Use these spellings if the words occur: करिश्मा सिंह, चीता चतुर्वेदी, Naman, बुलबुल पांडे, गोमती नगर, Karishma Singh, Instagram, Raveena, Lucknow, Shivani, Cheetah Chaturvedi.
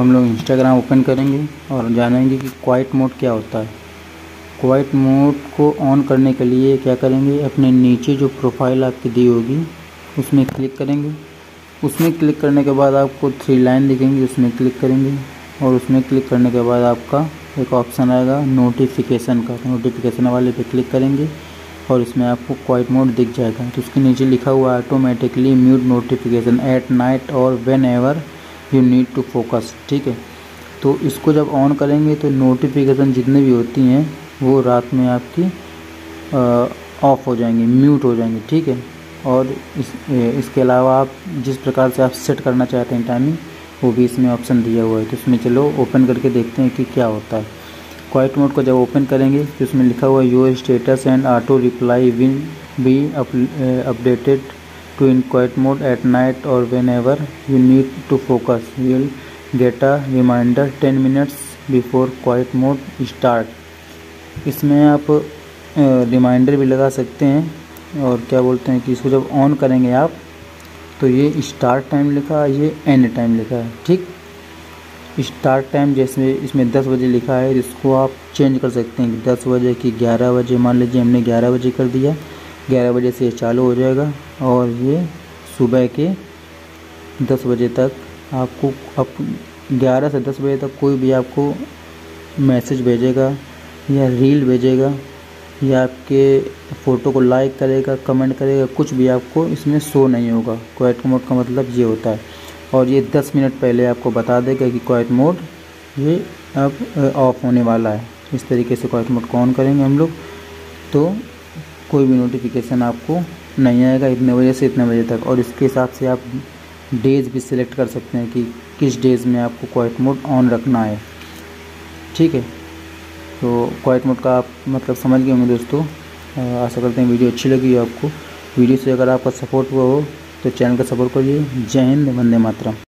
हम लोग Instagram open करेंगे और जानेंगे कि क्वाइट मोड क्या होता है। क्वाइट मोड को ऑन करने के लिए क्या करेंगे, अपने नीचे जो प्रोफाइल आपकी दी होगी उसमें क्लिक करेंगे। उसमें क्लिक करने के बाद आपको 3 लाइन दिखेंगी, उसमें क्लिक करेंगे। और उसमें क्लिक करने के बाद आपका एक ऑप्शन आएगा नोटिफिकेशन का, नोटिफिकेशन वाले पे क्लिक करेंगे और इसमें आपको क्वाइट मोड दिख जाएगा। तो उसके नीचे लिखा हुआ automatically mute notification at night और whenever you need to focus, ठीक है। तो इसको जब ऑन करेंगे तो नोटिफिकेशन जितने भी होती हैं वो रात में आपकी ऑफ हो जाएंगी, म्यूट हो जाएंगे, ठीक है। और इसके अलावा आप जिस प्रकार से आप सेट करना चाहते हैं टाइमिंग, वो भी इसमें ऑप्शन दिया हुआ है। तो इसमें चलो ओपन करके देखते हैं कि क्या होता है। क्वाइट मोड को जब ओपन करेंगे तो इसमें लिखा हुआ your status and auto reply will be updated to in quiet mode at night और whenever you need to focus will get a reminder 10 minutes before quiet mode start. इसमें आप रिमाइंडर भी लगा सकते हैं। और क्या बोलते हैं कि इसको जब ऑन करेंगे आप तो ये स्टार्ट टाइम लिखा है, ये एंड टाइम लिखा है, ठीक। स्टार्ट टाइम जैसे इसमें 10 बजे लिखा है, इसको आप चेंज कर सकते हैं 10 बजे की 11 बजे। मान लीजिए हमने 11 बजे कर दिया, 11 बजे से ये चालू हो जाएगा और ये सुबह के 10 बजे तक आपको, अब 11 से 10 बजे तक कोई भी आपको मैसेज भेजेगा या रील भेजेगा या आपके फ़ोटो को लाइक करेगा, कमेंट करेगा, कुछ भी आपको इसमें शो नहीं होगा। क्वाइट मोड का मतलब ये होता है। और ये 10 मिनट पहले आपको बता देगा कि क्वाइट मोड ये अब ऑफ होने वाला है। इस तरीके से क्वाइट मोड को ऑन करेंगे हम लोग तो कोई भी नोटिफिकेशन आपको नहीं आएगा इतने बजे से इतने बजे तक। और इसके हिसाब से आप डेज भी सिलेक्ट कर सकते हैं कि किस डेज में आपको क्वाइट मोड ऑन रखना है, ठीक है। तो क्वाइट मोड का आप मतलब समझ गए होंगे दोस्तों। आशा करते हैं वीडियो अच्छी लगी हो आपको। वीडियो से अगर आपका सपोर्ट हुआ हो तो चैनल का सपोर्ट करिए। जय हिंद, वंदे मातरम।